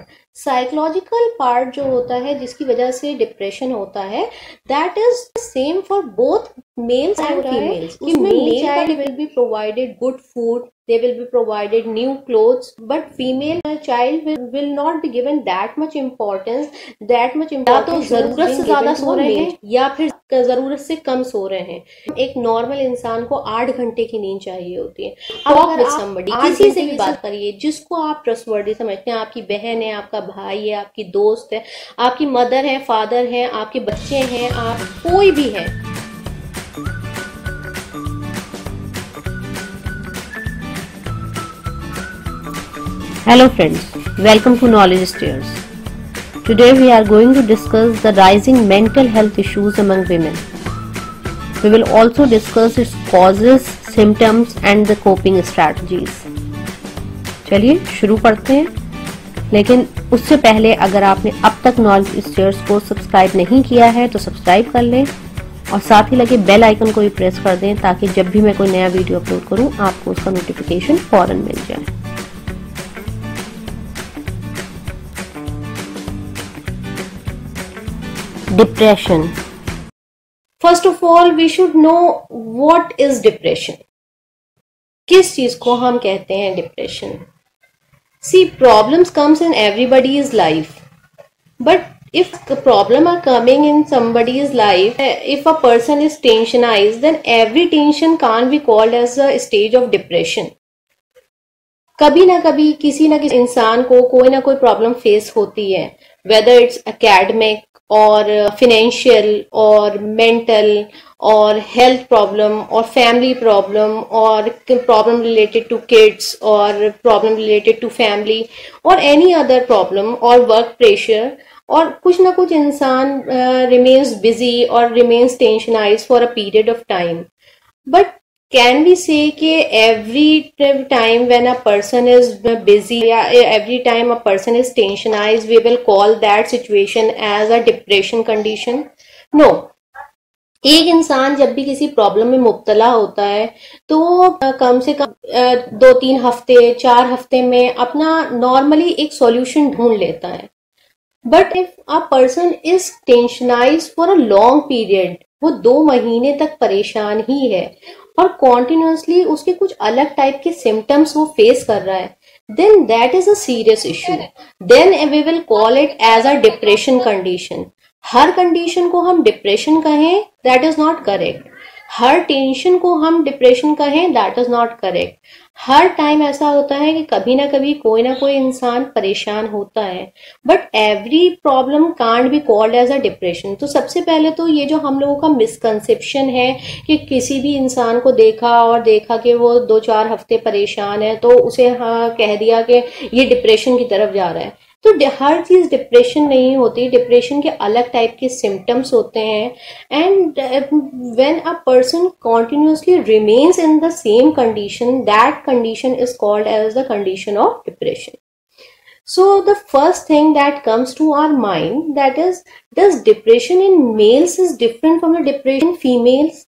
Part, psychological part जो होता है जिसकी वजह से डिप्रेशन होता है, that is same for both males and females. उसमें male child will be provided good food, they will be provided new clothes, but female child will not be given that much importance, या तो जरूरत से ज्यादा सो रहे हैं या फिर जरूरत से कम सो रहे हैं। एक नॉर्मल इंसान को 8 घंटे की नींद चाहिए होती है। अब अगर आप किसी से भी बात करिए जिसको आप ट्रस्टवर्दी समझते हैं, आपकी बहन है, आपका भाई है, आपकी दोस्त है, आपकी मदर है, फादर है, आपके बच्चे हैं, आप कोई भी है, Hello friends, welcome to Knowledge Stairs. Today we are going to discuss the rising mental health issues among women. We will also discuss its causes, symptoms and the coping strategies. चलिए शुरू करते हैं, लेकिन उससे पहले अगर आपने अब तक Knowledge Stairs को सब्सक्राइब नहीं किया है तो सब्सक्राइब कर लें और साथ ही लगे बेल आइकन को भी प्रेस कर दें ताकि जब भी मैं कोई नया वीडियो अपलोड करूँ आपको उसका नोटिफिकेशन फौरन मिल जाए। Depression. First of all we should know what is depression, किस चीज को हम कहते हैं depression. See, problems comes in everybody's life, but if problem are coming in somebody's life, if a person is टेंशनाइज्ड, then every tension can be called as a stage of depression. कभी ना कभी किसी ना किसी इंसान को कोई ना कोई प्रॉब्लम फेस होती है, वेदर इट्स एकेडमिक और फिनेंशियल और मेंटल और हेल्थ प्रॉब्लम और फैमिली प्रॉब्लम और प्रॉब्लम रिलेटेड टू किड्स और प्रॉब्लम रिलेटेड टू फैमिली और एनी अदर प्रॉब्लम और वर्क प्रेशर, और कुछ ना कुछ इंसान रिमेन्स बिजी और remains tensionise for a period of time. But can we say कि every time when a person is busy या every time a person is tensionize we will call that situation as a depression condition? No, एक इंसान जब भी किसी problem में मुब्तला होता है तो कम से कम 2-3 हफ्ते 4 हफ्ते में अपना नॉर्मली एक सॉल्यूशन ढूंढ लेता है। But if a person is tensionize for a long period, वो 2 महीने तक परेशान ही है और कॉन्टिन्यूसली उसके कुछ अलग टाइप के सिम्टम्स वो फेस कर रहा है, then that is a serious issue, then we will call it as a depression condition. हर कंडीशन को हम डिप्रेशन कहें, दैट इज नॉट करेक्ट। हर टेंशन को हम डिप्रेशन कहें, दैट इज नॉट करेक्ट। हर टाइम ऐसा होता है कि कभी ना कभी कोई ना कोई इंसान परेशान होता है, but every problem can't be called as a depression. तो सबसे पहले तो ये जो हम लोगों का मिसकंसेप्शन है कि किसी भी इंसान को देखा और देखा कि वो 2-4 हफ्ते परेशान है तो उसे कह दिया कि ये डिप्रेशन की तरफ जा रहा है। तो हर चीज डिप्रेशन नहीं होती, डिप्रेशन के अलग टाइप के सिम्टम्स होते हैं। And when a person continuously remains in the same condition, that condition is called as the condition of depression. So the first thing that comes to our mind, that is, this depression in males is different from the depression in females.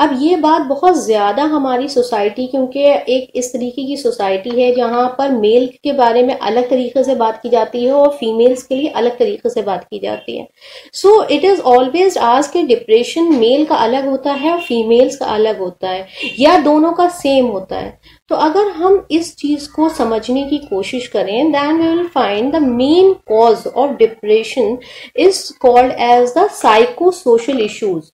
अब ये बात बहुत ज़्यादा हमारी society, क्योंकि एक इस तरीके की सोसाइटी है जहाँ पर मेल के बारे में अलग तरीके से बात की जाती है और फीमेल्स के लिए अलग तरीके से बात की जाती है। So it is always asked कि डिप्रेशन मेल का अलग होता है और फीमेल्स का अलग होता है या दोनों का सेम होता है। तो अगर हम इस चीज़ को समझने की कोशिश करें, then we will find the main cause of depression is called as the psychosocial issues.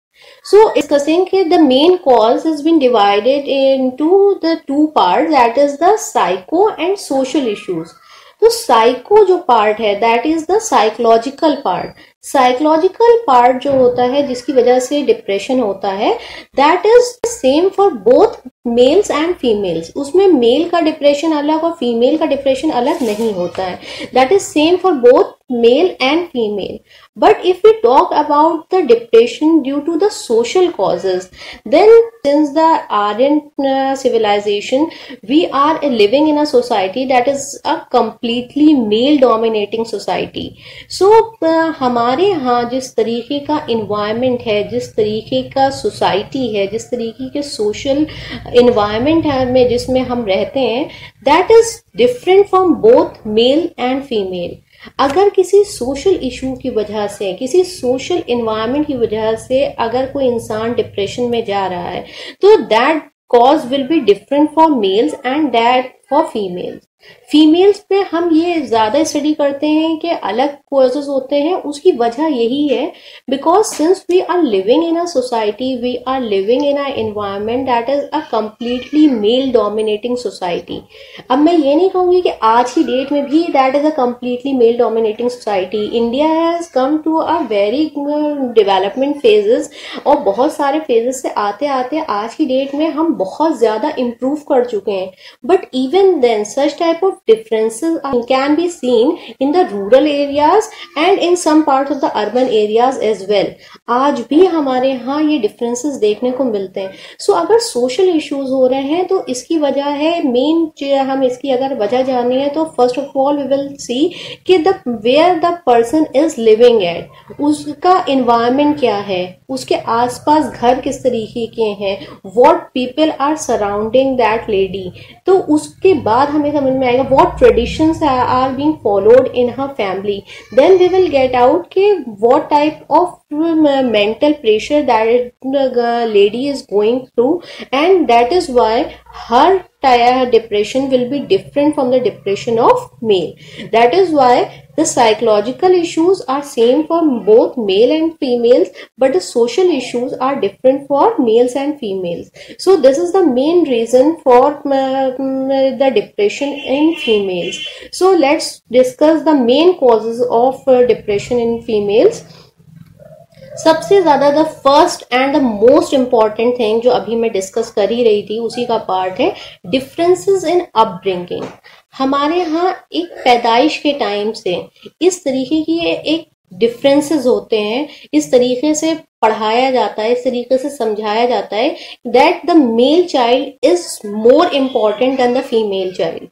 So discussing the main cause has been divided into the 2 parts, that is the psycho and social issues. तो psycho जो part है, that is the psychological part. Psychological part जो होता है जिसकी वजह से depression होता है, that is same for both males and females. उसमें मेल का डिप्रेशन अलग और फीमेल का डिप्रेशन अलग नहीं होता है, that is same for both male and female. But if we talk about the depression due to the social causes, then since the Aryan civilisation we are living in a society that is a completely male dominating society. So हमारे यहाँ जिस तरीके का environment है, जिस तरीके का society है, जिस तरीके के सोशल इन्वायरमेंट है में जिसमें हम रहते हैं, that is different from both male and female. अगर किसी सोशल इशू की वजह से, किसी सोशल इन्वायरमेंट की वजह से अगर कोई इंसान डिप्रेशन में जा रहा है तो that cause will be different for males and that for females. Females पे हम ये ज्यादा स्टडी करते हैं कि अलग कॉजेस होते हैं, उसकी वजह यही है because since we are living in a society, we are living in a environment that is a completely male dominating society. अब मैं ये नहीं कहूंगी कि आज की डेट में भी that is a completely male dominating society. India has come to a very development phases और बहुत सारे फेजेस से आते आते आज की डेट में हम बहुत ज्यादा इम्प्रूव कर चुके हैं, but even then such type of differences can be seen in the rural areas and in some parts of the urban areas as well. आज भी हमारे यहाँ ये differences देखने को मिलते हैं। So अगर social issues हो रहे हैं तो इसकी वजह है main, हम इसकी अगर वजह जाननी है तो first of all we will see कि the where the person is living at, उसका environment क्या है, उसके आसपास घर किस तरीके के हैं, what people are surrounding that lady। तो उसके बाद हमें समझ में आएगा what traditions are being followed in her family, then we will get out के what type of mental pressure that lady is going through and that is why her depression will be different from the depression of male. That is why the psychological issues are same for both male and females, but the social issues are different for males and females. So this is the main reason for the depression in females. So let's discuss the main causes of depression in females. सबसे ज्यादा the first and the most important thing जो अभी मैं discuss कर ही रही थी उसी का पार्ट है डिफरेंसेस इन अपब्रिंगिंग। हमारे यहाँ एक पैदाइश के टाइम से इस तरीके की एक डिफरेंसेस होते हैं, इस तरीके से पढ़ाया जाता है, इस तरीके से समझाया जाता है that the male child is more important than the female child.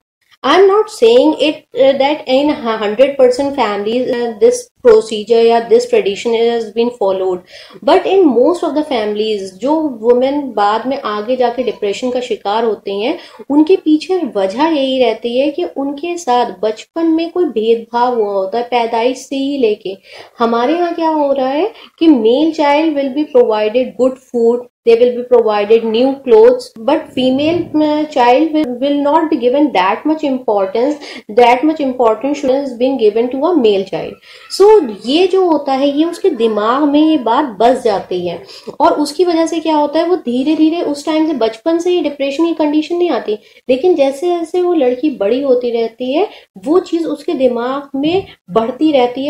I am not saying it that in 100% families this procedure या this tradition is been followed, but in most of the families जो women बाद में आगे जाके depression का शिकार होती हैं उनके पीछे वजह यही रहती है कि उनके साथ बचपन में कोई भेदभाव हुआ होता है पैदाइश से ही लेके। हमारे यहाँ क्या हो रहा है कि male child will be provided good food, they will be provided new clothes, but female child will not be given that much importance should have been given to a male child. So ये जो होता है ये उसके दिमाग में ये बात बस जाती है और उसकी वजह से क्या होता है वो धीरे धीरे उस टाइम से बचपन से ही डिप्रेशन की कंडीशन नहीं आती, लेकिन जैसे जैसे वो लड़की बड़ी होती रहती है वो चीज उसके दिमाग में बढ़ती रहती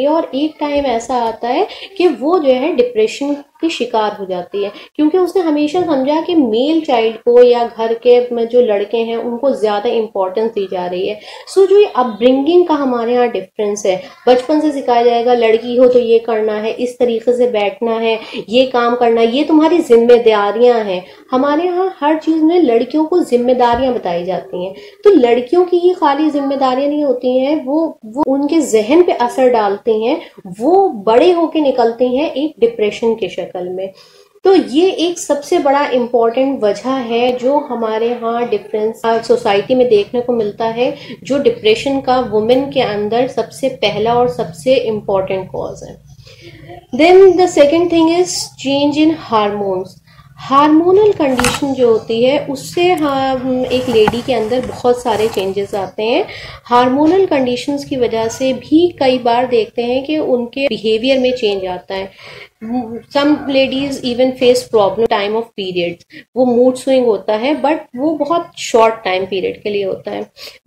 है और एक टाइम ऐसा आता है कि वो जो है डिप्रेशन की शिकार हो जाती है, क्योंकि उसने हमेशा समझा कि मेल चाइल्ड को या घर के जो लड़के हैं उनको ज्यादा इंपॉर्टेंस दी जा रही है। सो जो ये अपब्रिंगिंग का हमारे यहाँ डिफरेंस है, बचपन से सिखाया जाएगा लड़की हो तो ये करना है, इस तरीके से बैठना है, ये काम करना है, ये तुम्हारी जिम्मेदारियां हैं। हमारे यहाँ हर चीज में लड़कियों को जिम्मेदारियां बताई जाती हैं, तो लड़कियों की ही खाली जिम्मेदारियां नहीं होती हैं, वो उनके जहन पे असर डालती हैं, वो बड़े होके निकलती हैं एक डिप्रेशन के शक्ल में। तो ये एक सबसे बड़ा इम्पॉर्टेंट वजह है जो हमारे यहाँ डिफरेंस सोसाइटी में देखने को मिलता है, जो डिप्रेशन का वुमेन के अंदर सबसे पहला और सबसे इम्पॉर्टेंट कॉज है। Then the second thing is change in hormones. Hormonal condition जो होती है उससे एक लेडी के अंदर बहुत सारे चेंजेस आते हैं। हार्मोनल कंडीशंस की वजह से भी कई बार देखते हैं कि उनके बिहेवियर में चेंज आता है। Some ladies even face problem time of periods, वो मूड स्विंग होता है बट वो बहुत शॉर्ट टाइम पीरियड के लिए होता है।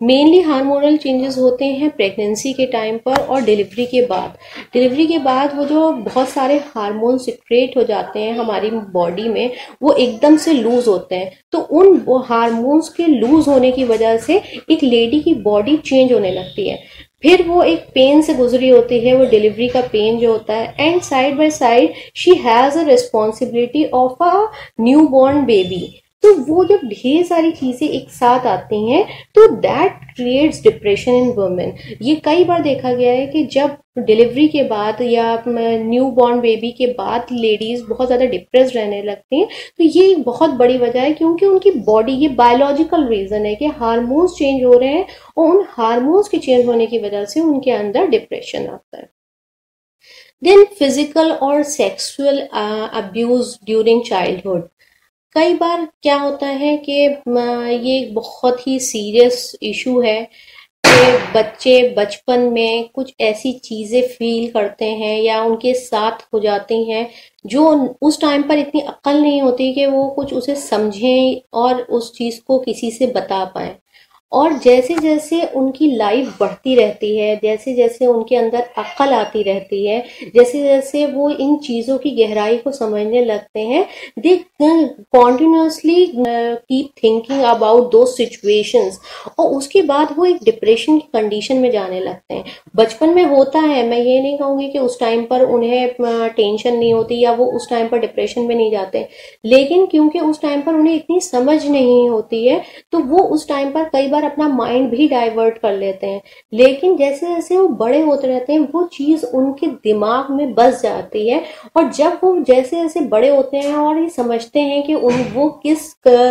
मेनली हार्मोनल चेंजेस होते हैं प्रेगनेंसी के टाइम पर और डिलीवरी के बाद। डिलीवरी के बाद वो जो बहुत सारे हार्मोन सिक्रेट हो जाते हैं हमारी बॉडी में वो एकदम से लूज होते हैं, तो उन हार्मोन्स के लूज होने की वजह से एक लेडी की बॉडी चेंज होने लगती है। फिर वो एक पेन से गुजरी होती है, वो डिलीवरी का पेन जो होता है, and side by side she has a responsibility of a new born baby. तो वो जब ढेर सारी चीजें एक साथ आती हैं तो that creates depression in women. ये कई बार देखा गया है कि जब डिलीवरी के बाद या न्यू बॉर्न बेबी के बाद लेडीज़ बहुत ज़्यादा डिप्रेस रहने लगती हैं। तो ये एक बहुत बड़ी वजह है क्योंकि उनकी बॉडी, ये बायोलॉजिकल रीज़न है कि हार्मोन्स चेंज हो रहे हैं और उन हार्मोन्स के चेंज होने की वजह से उनके अंदर डिप्रेशन आता है। देन फिजिकल और सेक्सुअल अब्यूज़ ड्यूरिंग चाइल्डहुड। कई बार क्या होता है कि ये एक बहुत ही सीरियस इशू है कि बच्चे बचपन में कुछ ऐसी चीज़ें फील करते हैं या उनके साथ हो जाती हैं जो उस टाइम पर इतनी अक्ल नहीं होती कि वो कुछ उसे समझें और उस चीज़ को किसी से बता पाएँ। और जैसे जैसे उनकी लाइफ बढ़ती रहती है, जैसे जैसे उनके अंदर अक्ल आती रहती है, जैसे जैसे वो इन चीज़ों की गहराई को समझने लगते हैं, they continuously keep thinking about those situations, और उसके बाद वो एक डिप्रेशन की कंडीशन में जाने लगते हैं। बचपन में होता है, मैं ये नहीं कहूँगी कि उस टाइम पर उन्हें टेंशन नहीं होती या वो उस टाइम पर डिप्रेशन में नहीं जाते, लेकिन क्योंकि उस टाइम पर उन्हें इतनी समझ नहीं होती है तो वो उस टाइम पर कई अपना माइंड भी डाइवर्ट कर लेते हैं। लेकिन जैसे जैसे वो बड़े होते रहते हैं वो चीज उनके दिमाग में बस जाती है, और जब वो जैसे जैसे बड़े होते हैं और ये समझते हैं कि वो किस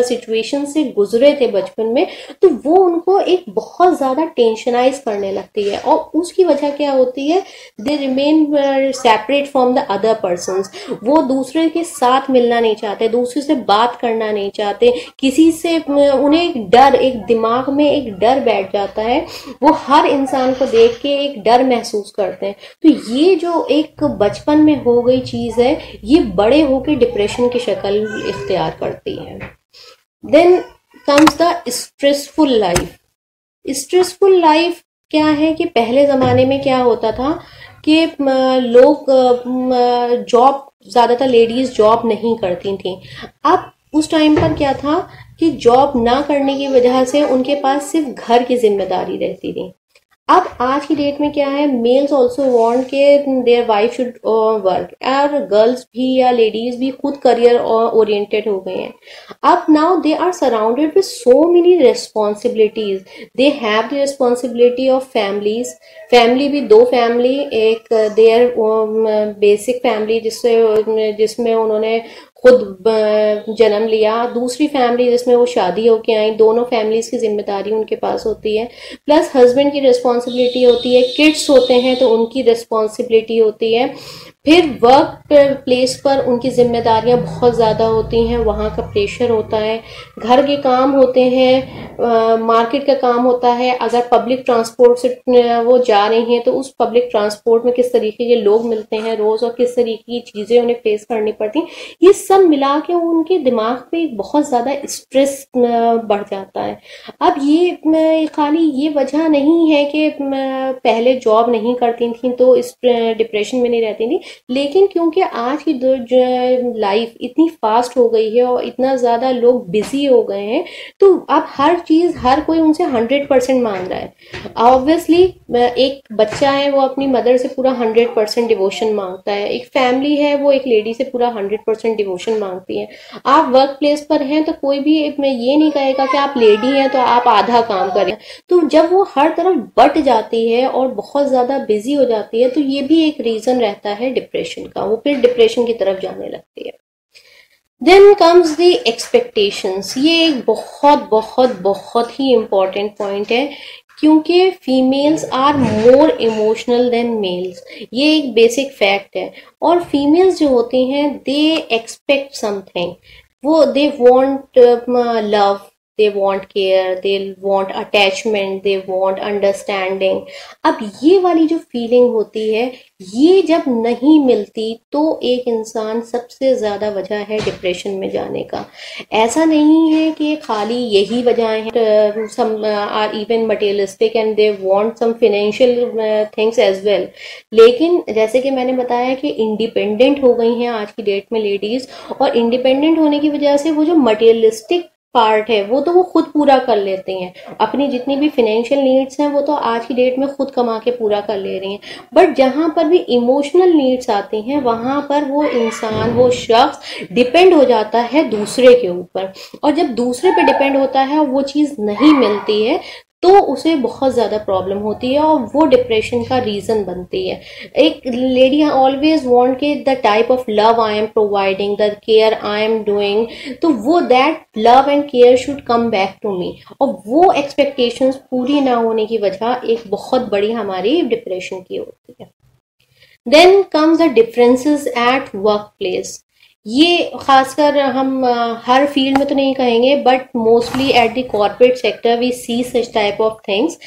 सिचुएशन से गुजरे थे बचपन में, तो वो उनको एक बहुत ज्यादा टेंशनाइज करने लगती है। और उसकी वजह क्या होती है? They remain separate from the other persons. वो दूसरे के साथ मिलना नहीं चाहते, दूसरे से बात करना नहीं चाहते, किसी से उन्हें एक डर, एक दिमाग में एक डर बैठ जाता है, वो हर इंसान को देख के एक डर महसूस करते हैं। तो ये जो एक बचपन में हो गई चीज़ है ये बड़े होकर डिप्रेशन की शक्ल इख्तियार करती है। Then comes the stressful life. Stressful life क्या है कि पहले ज़माने में क्या होता था कि लोग जॉब, ज़्यादातर लेडीज़ जॉब नहीं करती थीं। अब उस टाइम पर क्या था कि जॉब ना करने की वजह से उनके पास सिर्फ घर की जिम्मेदारी रहती थी। अब आज की डेट में क्या है, मेल्स ऑल्सो वांट के देयर वाइफ शुड वर्क, और गर्ल्स भी या लेडीज भी खुद करियर ओरिएंटेड हो गए हैं। अब now they are surrounded with so many responsibilities. They have the responsibility of families, family भी दो फैमिली, एक देयर बेसिक फैमिली जिसमें उन्होंने खुद जन्म लिया, दूसरी फैमिली जिसमें वो शादी होके आई, दोनों फैमिलीज की जिम्मेदारी उनके पास होती है, प्लस हस्बैंड की रिस्पॉन्सिबिलिटी होती है, किड्स होते हैं तो उनकी रिस्पॉन्सिबिलिटी होती है, फिर वर्क प्लेस पर उनकी जिम्मेदारियां बहुत ज़्यादा होती हैं, वहाँ का प्रेशर होता है, घर के काम होते हैं, मार्केट का काम होता है, अगर पब्लिक ट्रांसपोर्ट से वो जा रही हैं तो उस पब्लिक ट्रांसपोर्ट में किस तरीके के लोग मिलते हैं रोज़ और किस तरीके की चीज़ें उन्हें फेस करनी पड़ती, ये सब मिला के उनके दिमाग पे बहुत ज़्यादा स्ट्रेस बढ़ जाता है। अब ये खाली ये वजह नहीं है कि पहले जॉब नहीं करती थी तो इस डिप्रेशन में नहीं रहती थी, लेकिन क्योंकि आज की लाइफ इतनी फास्ट हो गई है और इतना ज़्यादा लोग बिजी हो गए हैं तो अब हर चीज़, हर कोई उनसे 100% मांग रहा है। ऑब्वियसली एक बच्चा है वो अपनी मदर से पूरा 100% डिवोशन मांगता है, एक फैमिली है वो एक लेडी से पूरा 100% डिवोशन मांगती है। आप वर्क प्लेस पर हैं तो कोई भी ये नहीं कहेगा कि आप लेडी हैं तो आप आधा काम करें। तो जब वो हर तरफ बट जाती है और बहुत ज़्यादा बिजी हो जाती है तो ये भी एक रीज़न रहता है डिप्रेशन का, वो फिर डिप्रेशन की तरफ जाने लगती है। Then comes the expectations. ये एक बहुत बहुत बहुत ही इम्पॉर्टेंट पॉइंट है क्योंकि females are more emotional than males, ये एक बेसिक फैक्ट है। और फीमेल्स जो होती हैं दे एक्सपेक्ट समथिंग, वो they want love, they want care, they want attachment, they want understanding. अब ये वाली जो फीलिंग होती है ये जब नहीं मिलती तो एक इंसान सबसे ज़्यादा वजह है डिप्रेशन में जाने का। ऐसा नहीं है कि खाली यही वजह है, some are even materialistic and they want some financial things as well. लेकिन जैसे कि मैंने बताया कि इंडिपेंडेंट हो गई हैं आज की डेट में लेडीज़, और इंडिपेंडेंट होने की वजह से वो जो मटेरियलिस्टिक पार्ट है वो तो वो खुद पूरा कर लेती हैं, अपनी जितनी भी फिनेंशियल नीड्स हैं वो तो आज की डेट में खुद कमा के पूरा कर ले रही हैं। बट जहाँ पर भी इमोशनल नीड्स आती हैं वहाँ पर वो इंसान, वो शख्स डिपेंड हो जाता है दूसरे के ऊपर, और जब दूसरे पे डिपेंड होता है वो चीज़ नहीं मिलती है तो उसे बहुत ज़्यादा प्रॉब्लम होती है और वो डिप्रेशन का रीज़न बनती है। एक लेडी ऑलवेज वांट के the type of love I am providing, the care I am doing, तो वो that love and care should come back to me, और वो एक्सपेक्टेशंस पूरी ना होने की वजह एक बहुत बड़ी हमारी डिप्रेशन की होती है। Then comes the differences at work place. ये खासकर हम हर फील्ड में तो नहीं कहेंगे, but mostly at the corporate sector we see such type of things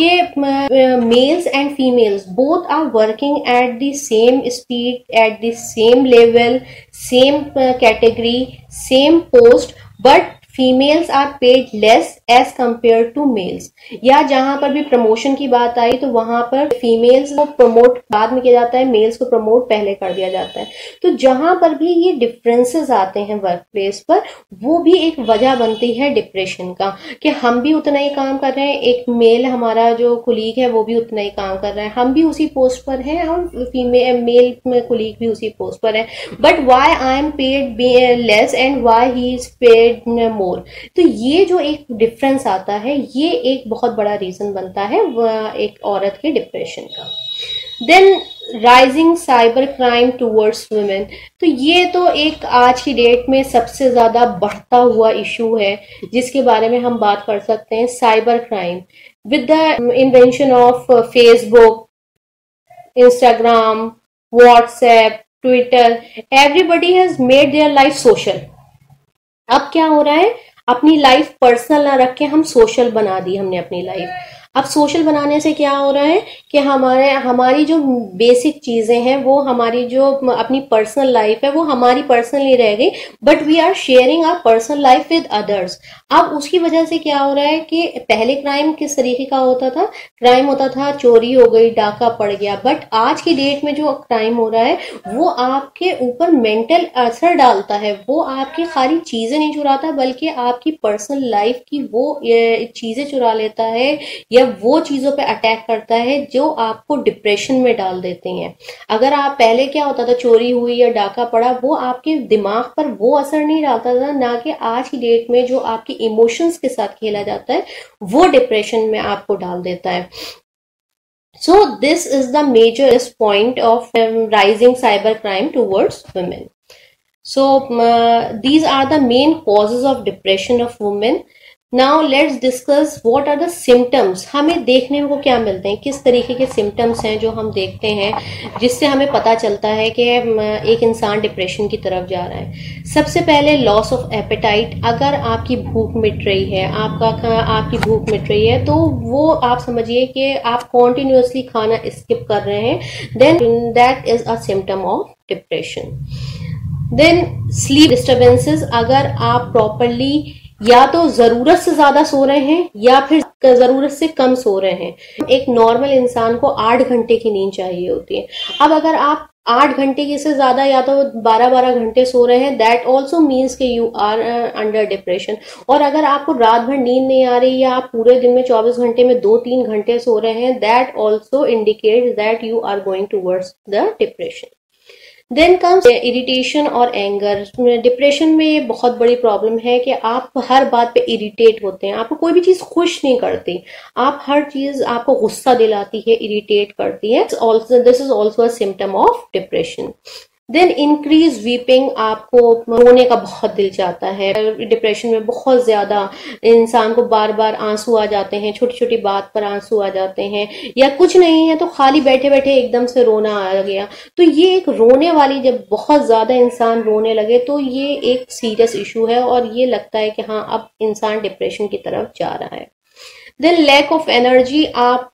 के males and females both are working at the same speed, at the same level, same category, same post, but females are paid less as compare to males. या जहां पर भी promotion की बात आई तो वहां पर फीमेल्स को प्रमोट बाद में किया जाता है, मेल्स को प्रमोट पहले कर दिया जाता है। तो जहां पर भी ये डिफरेंसेस आते हैं वर्क प्लेस पर, वो भी एक वजह बनती है डिप्रेशन का, कि हम भी उतना ही काम कर रहे हैं, एक मेल हमारा जो कुलीग है वो भी उतना ही काम कर रहा है, हम भी उसी पोस्ट पर हैं और मेल में कुलीग भी उसी पोस्ट पर है, but why I am paid less and why he is paid more. तो ये जो एक डिफरेंस आता है ये एक बहुत बड़ा रीजन बनता है एक औरत के डिप्रेशन का। Then rising cyber crime towards women, तो ये तो एक आज की डेट में सबसे ज़्यादा बढ़ता हुआ इशू है जिसके बारे में हम बात कर सकते हैं। Cyber crime with the invention of Facebook, Instagram, WhatsApp, Twitter, everybody has made their life social. अब क्या हो रहा है, अपनी लाइफ पर्सनल ना रख के हम सोशल बना दी हमने अपनी लाइफ। अब सोशल बनाने से क्या हो रहा है कि हमारी जो बेसिक चीज़ें हैं वो हमारी जो अपनी पर्सनल लाइफ है वो हमारी पर्सनल ही रह गई, but we are sharing our personal life with others. अब उसकी वजह से क्या हो रहा है कि पहले क्राइम किस तरीके का होता था, क्राइम होता था चोरी हो गई, डाका पड़ गया, बट आज की डेट में जो क्राइम हो रहा है वो आपके ऊपर मेंटल असर डालता है। वो आपकी खाली चीज़ें नहीं चुराता बल्कि आपकी पर्सनल लाइफ की वो चीज़ें चुरा लेता है या वो चीजों पे अटैक करता है जो आपको डिप्रेशन में डाल देती हैं। अगर आप पहले क्या होता था, चोरी हुई या डाका पड़ा, वो आपके दिमाग पर वो असर नहीं डालता था, ना कि आज की डेट में जो आपके इमोशंस के साथ खेला जाता है वो डिप्रेशन में आपको डाल देता है। So this is the major point of rising cyber crime towards women. So these are the main causes of depression of women. Now let's discuss what are the symptoms. हमें देखने को क्या मिलते हैं, किस तरीके के सिम्टम्स हैं जो हम देखते हैं जिससे हमें पता चलता है कि एक इंसान डिप्रेशन की तरफ जा रहा है। सबसे पहले लॉस ऑफ एपेटाइट। अगर आपकी भूख मिट रही है, आपकी भूख मिट रही है तो वो आप समझिए कि आप कॉन्टिन्यूसली खाना स्किप कर रहे हैं, then that is a symptom of depression. Then sleep disturbances. अगर आप प्रॉपरली या तो ज़रूरत से ज़्यादा सो रहे हैं या फिर ज़रूरत से कम सो रहे हैं। एक नॉर्मल इंसान को 8 घंटे की नींद चाहिए होती है, अब अगर आप 8 घंटे की से ज़्यादा या तो 12-12 घंटे सो रहे हैं, दैट ऑल्सो मीन्स कि यू आर अंडर डिप्रेशन। और अगर आपको रात भर नींद नहीं आ रही या आप पूरे दिन में 24 घंटे में 2-3 घंटे सो रहे हैं, that also indicates that you are going towards the depression. Then comes irritation और एंगर। डिप्रेशन में ये बहुत बड़ी प्रॉब्लम है कि आप हर बात पे इरिटेट होते हैं, आपको कोई भी चीज़ खुश नहीं करती, आप हर चीज़ आपको गुस्सा दिलाती है, इरिटेट करती है, this is also a symptom of depression. Then increase weeping. आपको रोने का बहुत दिल चाहता है, डिप्रेशन में बहुत ज़्यादा इंसान को बार बार आंसू आ जाते हैं, छोटी छोटी बात पर आंसू आ जाते हैं, या कुछ नहीं है तो खाली बैठे बैठे एकदम से रोना आ गया, तो ये एक रोने वाली, जब बहुत ज़्यादा इंसान रोने लगे तो ये एक सीरियस इशू है और ये लगता है कि हाँ अब इंसान डिप्रेशन की तरफ जा रहा है। Then lack of energy. आप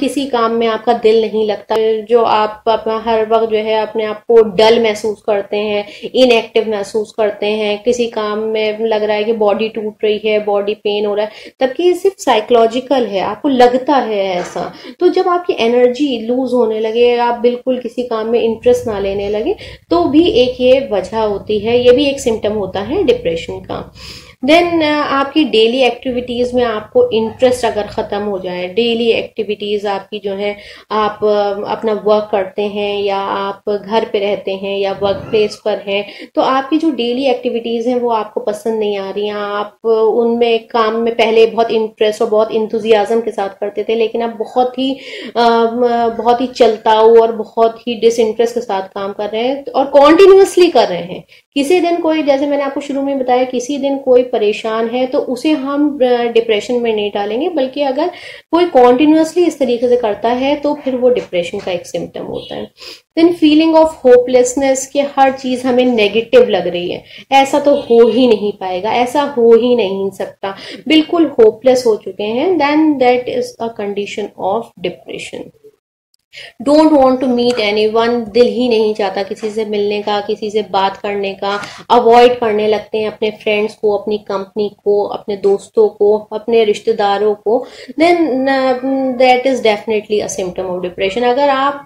किसी काम में आपका दिल नहीं लगता, जो आप हर वक्त जो है अपने आप को डल महसूस करते हैं, इनएक्टिव महसूस करते हैं, किसी काम में लग रहा है कि बॉडी टूट रही है, बॉडी पेन हो रहा है, तबकि ये सिर्फ साइकोलॉजिकल है, आपको लगता है ऐसा। तो जब आपकी एनर्जी लूज होने लगे, आप बिल्कुल किसी काम में इंटरेस्ट ना लेने लगे, तो भी एक ये वजह होती है, ये भी एक सिम्टम होता है डिप्रेशन का। देन आपकी डेली एक्टिविटीज़ में आपको इंटरेस्ट अगर ख़त्म हो जाए, डेली एक्टिविटीज़ आपकी जो है आप अपना वर्क करते हैं या आप घर पे रहते हैं या वर्क प्लेस पर हैं, तो आपकी जो डेली एक्टिविटीज़ हैं वो आपको पसंद नहीं आ रही हैं। आप उनमें काम में पहले बहुत इंटरेस्ट और बहुत इंथुजियाज़म के साथ करते थे, लेकिन आप बहुत ही चलताऊ और बहुत ही डिसइंटरेस्ट के साथ काम कर रहे हैं और कॉन्टिन्यूसली कर रहे हैं। किसी दिन कोई, जैसे मैंने आपको शुरू में बताया, किसी दिन कोई परेशान है तो उसे हम डिप्रेशन में नहीं डालेंगे, बल्कि अगर कोई कॉन्टिन्यूसली इस तरीके से करता है तो फिर वो डिप्रेशन का एक सिम्टम होता है। देन फीलिंग ऑफ होपलेसनेस कि हर चीज हमें नेगेटिव लग रही है, ऐसा तो हो ही नहीं पाएगा, ऐसा हो ही नहीं सकता, बिल्कुल होपलेस हो चुके हैं। Then that is a condition of depression. Don't want to meet anyone, दिल ही नहीं चाहता किसी से मिलने का, किसी से बात करने का, अवॉइड करने लगते हैं अपने फ्रेंड्स को, अपनी कंपनी को, अपने दोस्तों को, अपने रिश्तेदारों को। Then that is definitely a symptom of depression. अगर आप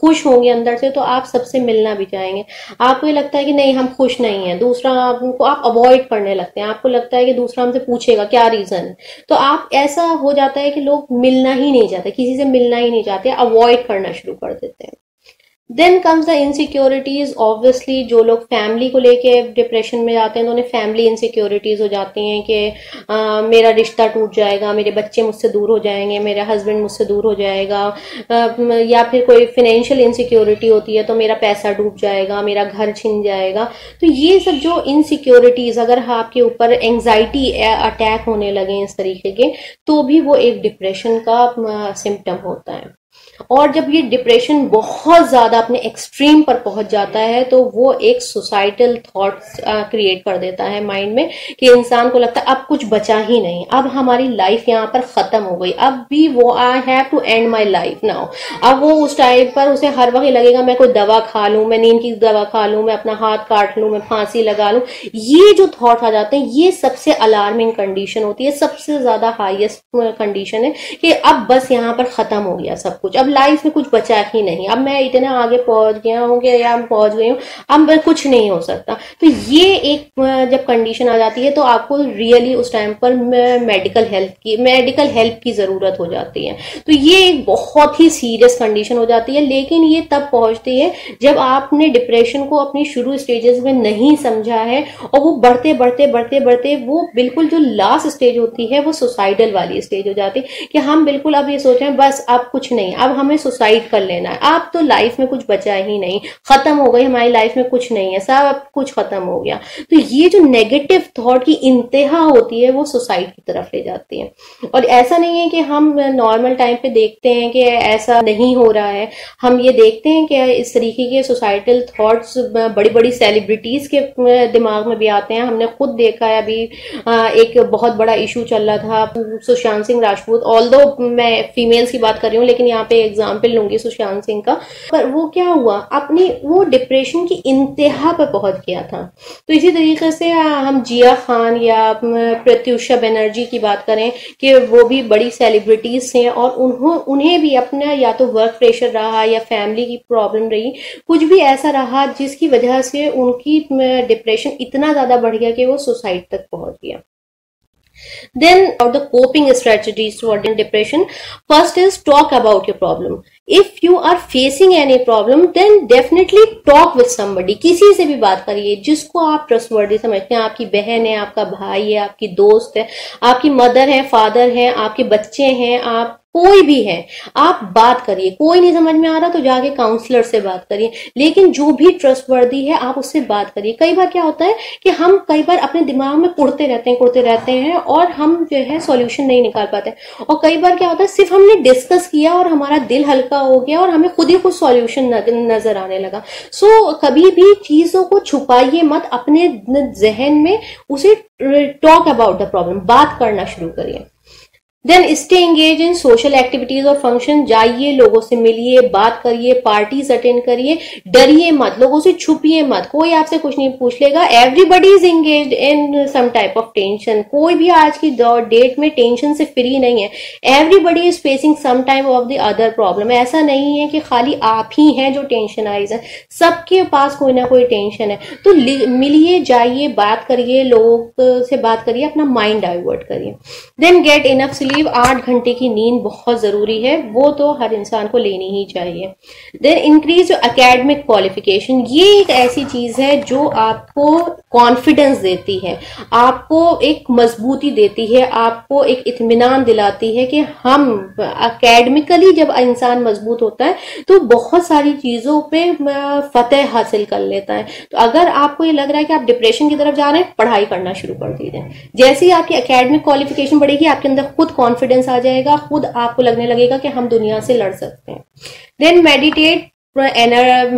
खुश होंगे अंदर से तो आप सबसे मिलना भी चाहेंगे, आपको ये लगता है कि नहीं हम खुश नहीं हैं, दूसरा आपको आप अवॉइड करने लगते हैं, आपको लगता है कि दूसरा हमसे पूछेगा क्या रीजन है, तो आप ऐसा हो जाता है कि लोग मिलना ही नहीं चाहते, किसी से मिलना ही नहीं चाहते, अवॉइड करना शुरू कर देते हैं। Then comes the insecurities. Obviously जो लोग फैमिली को लेके डिप्रेशन में जाते हैं तो उन्हें फैमिली इनसिक्योरिटीज हो जाती हैं कि मेरा रिश्ता टूट जाएगा, मेरे बच्चे मुझसे दूर हो जाएंगे, मेरा हस्बैंड मुझसे दूर हो जाएगा, या फिर कोई फाइनेंशियल इनसिक्योरिटी होती है तो मेरा पैसा डूब जाएगा, मेरा घर छिन जाएगा। तो ये सब जो इनसिक्योरिटीज, अगर आपके ऊपर एंग्जाइटी अटैक होने लगे इस तरीके के, तो भी वो एक डिप्रेशन का सिम्टम होता है। और जब ये डिप्रेशन बहुत ज़्यादा अपने एक्सट्रीम पर पहुंच जाता है तो वो एक सुसाइडल थॉट्स क्रिएट कर देता है माइंड में, कि इंसान को लगता है अब कुछ बचा ही नहीं, अब हमारी लाइफ यहाँ पर ख़त्म हो गई, अब भी वो I have to end my life now. अब वो उस टाइम पर उसे हर वक्त लगेगा मैं कोई दवा खा लूँ, मैं नींद की दवा खा लूँ, मैं अपना हाथ काट लूँ, मैं फांसी लगा लूँ। ये जो थॉट आ जाते हैं ये सबसे अलार्मिंग कंडीशन होती है, सबसे ज़्यादा हाईएस्ट कंडीशन है कि अब बस यहाँ पर ख़त्म हो गया सब कुछ, अब लाइफ में कुछ बचा ही नहीं, अब मैं इतना आगे पहुंच गया हूँ या पहुंच गई हूँ, अब कुछ नहीं हो सकता। तो ये एक जब कंडीशन आ जाती है तो आपको रियली उस टाइम पर मेडिकल हेल्प की जरूरत हो जाती है। तो ये एक बहुत ही सीरियस कंडीशन हो जाती है, लेकिन ये तब पहुंचती है जब आपने डिप्रेशन को अपनी शुरू स्टेजेस में नहीं समझा है और वो बढ़ते बढ़ते बढ़ते बढ़ते वो बिल्कुल जो लास्ट स्टेज होती है वो सुसाइडल वाली स्टेज हो जाती है, कि हम बिल्कुल अब ये सोच रहे हैं बस अब कुछ नहीं, अब हमें सुसाइड कर लेना है, अब तो लाइफ में कुछ बचा ही नहीं, खत्म हो गई हमारी लाइफ में, कुछ नहीं है, सब कुछ खत्म हो गया। तो ये जो नेगेटिव थॉट की इंतहा होती है वो सुसाइड की तरफ ले जाती है। और ऐसा नहीं है कि हम नॉर्मल टाइम पे देखते हैं कि ऐसा नहीं हो रहा है, हम ये देखते हैं कि इस तरीके के सुसाइडल थॉट्स बड़ी बड़ी सेलिब्रिटीज के दिमाग में भी आते हैं। हमने खुद देखा है, अभी एक बहुत बड़ा इशू चल रहा था सुशांत सिंह राजपूत, ऑल्दो मैं फीमेल्स की बात कर रही हूँ लेकिन यहाँ पे एग्जाम्पल लूंगी सुशांत सिंह का, पर वो क्या हुआ अपनी वो डिप्रेशन की इंतहा पर पहुंच गया था। तो इसी तरीके से हम जिया खान या प्रत्यूषा बनर्जी की बात करें कि वो भी बड़ी सेलिब्रिटीज हैं और उन्हें भी अपना या तो वर्क प्रेशर रहा या फैमिली की प्रॉब्लम रही, कुछ भी ऐसा रहा जिसकी वजह से उनकी डिप्रेशन इतना ज्यादा बढ़ गया कि वो सुसाइड तक पहुंच गया। Then about the coping strategies for depression, first is talk about your problem. If you are facing any problem, then definitely talk with somebody. किसी से भी बात करिए जिसको आप trustworthy समझते हैं, आपकी बहन है, आपका भाई है, आपकी दोस्त है, आपकी मदर है, फादर है, आपके बच्चे हैं, आप कोई भी है, आप बात करिए। कोई नहीं समझ में आ रहा तो जाके काउंसलर से बात करिए, लेकिन जो भी ट्रस्टवर्दी है आप उससे बात करिए। कई बार क्या होता है कि हम कई बार अपने दिमाग में कुड़ते रहते हैं और हम जो है सॉल्यूशन नहीं निकाल पाते, और कई बार क्या होता है सिर्फ हमने डिस्कस किया और हमारा दिल हल्का हो गया और हमें खुद ही कुछ सॉल्यूशन नजर आने लगा। सो कभी भी चीजों को छुपाइए मत, अपने जहन में उसे टॉक अबाउट द प्रॉब्लम, बात करना शुरू करिए। Then stay engage in social activities और फंक्शन, जाइए, लोगों से मिलिए, बात करिए, पार्टीज अटेंड करिए, डरिए मत, लोगों से छुपिए मत, कोई आपसे कुछ नहीं पूछ लेगा। Everybody is engage in some type of tension, कोई भी आज की डेट में टेंशन से फ्री नहीं है। Everybody is facing some type of the other problem, ऐसा नहीं है कि खाली आप ही हैं जो टेंशन आइज है, सबके पास कोई ना कोई टेंशन है। तो मिलिए, जाइए, बात करिए, लोगों से बात करिए, अपना माइंड डाइवर्ट करिए। देन गेट इनफ स्लीप, 8 घंटे की नींद बहुत जरूरी है, वो तो हर इंसान को लेनी ही चाहिए। देन इंक्रीज एकेडमिक क्वालिफिकेशन, ये एक ऐसी चीज है जो आपको कॉन्फिडेंस देती है, आपको एक मजबूती देती है, आपको एक इत्मीनान दिलाती है कि हम एकेडमिकली जब इंसान मजबूत होता है तो बहुत सारी चीजों पे फतेह हासिल कर लेता है। तो अगर आपको ये लग रहा है कि आप डिप्रेशन की तरफ जा रहे हैं, पढ़ाई करना शुरू कर दीजिए। जैसे ही आपकी एकेडमिक क्वालिफिकेशन बढ़ेगी, आपके अंदर खुद कॉन्फिडेंस आ जाएगा, खुद आपको लगने लगेगा कि हम दुनिया से लड़ सकते हैं। देन मेडिटेट,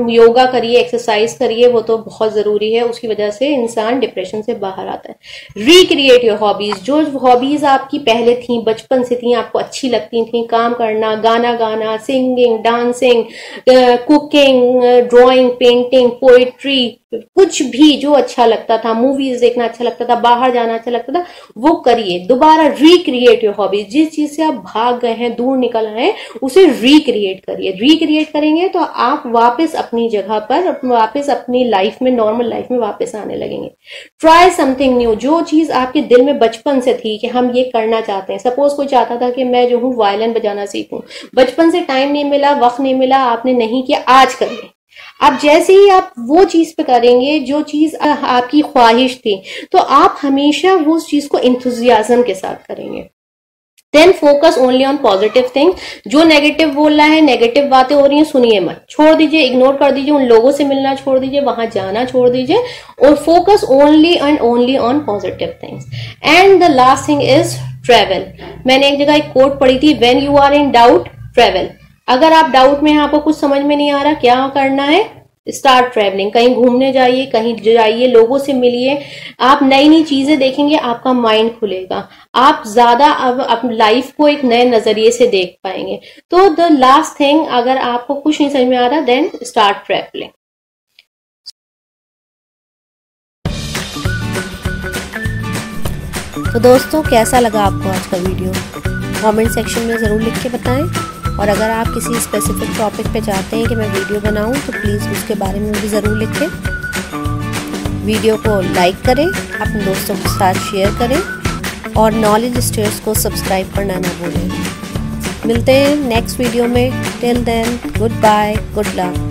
योगा करिए, एक्सरसाइज करिए, वो तो बहुत जरूरी है, उसकी वजह से इंसान डिप्रेशन से बाहर आता है। रिक्रिएट योर हॉबीज, जो हॉबीज आपकी पहले थी, बचपन से थी, आपको अच्छी लगती थी, काम करना, गाना गाना, singing, dancing, cooking, drawing, painting, poetry, कुछ भी जो अच्छा लगता था, मूवीज देखना अच्छा लगता था, बाहर जाना अच्छा लगता था, वो करिए। दोबारा रिक्रिएट योर हॉबीज, जिस चीज से आप भाग गए हैं, दूर निकल आए हैं, उसे रिक्रिएट करिए। रिक्रिएट करेंगे तो आप वापस अपनी जगह पर, वापस अपनी लाइफ में, नॉर्मल लाइफ में वापस आने लगेंगे। ट्राई समथिंग न्यू, जो चीज आपके दिल में बचपन से थी कि हम ये करना चाहते हैं। सपोज कोई चाहता था कि मैं जो हूँ वायलिन बजाना सीखूं, बचपन से टाइम नहीं मिला, वक्त नहीं मिला, आपने नहीं किया, आज करिए। अब जैसे ही आप वो चीज पे करेंगे जो चीज आपकी ख्वाहिश थी, तो आप हमेशा वो उस चीज को इंथुजियाज्म के साथ करेंगे। Then focus only on positive thing, जो नेगेटिव बोल रहा है, नेगेटिव बातें हो रही हैं, सुनिए मत, छोड़ दीजिए, इग्नोर कर दीजिए, उन लोगों से मिलना छोड़ दीजिए, वहां जाना छोड़ दीजिए, और focus only and only on positive things. And the last thing is travel. मैंने एक जगह एक कोट पढ़ी थी, when you are in doubt travel. अगर आप डाउट में हैं, आपको कुछ समझ में नहीं आ रहा, क्या करना है, स्टार्ट ट्रैवलिंग, कहीं घूमने जाइए, कहीं जाइए, लोगों से मिलिए, आप नई नई चीजें देखेंगे, आपका माइंड खुलेगा, आप ज्यादा अब लाइफ को एक नए नजरिए से देख पाएंगे। तो द लास्ट थिंग, अगर आपको कुछ नहीं समझ में आ रहा, देन स्टार्ट ट्रैवलिंग। तो दोस्तों, कैसा लगा आपको आज का वीडियो? कमेंट सेक्शन में जरूर लिख के बताएं, और अगर आप किसी स्पेसिफिक टॉपिक पे चाहते हैं कि मैं वीडियो बनाऊं, तो प्लीज़ उसके बारे में भी ज़रूर लिखें। वीडियो को लाइक करें, अपने दोस्तों के साथ शेयर करें, और नॉलेज स्टेयर्स को सब्सक्राइब करना ना भूलें। मिलते हैं नेक्स्ट वीडियो में, till then goodbye, good luck.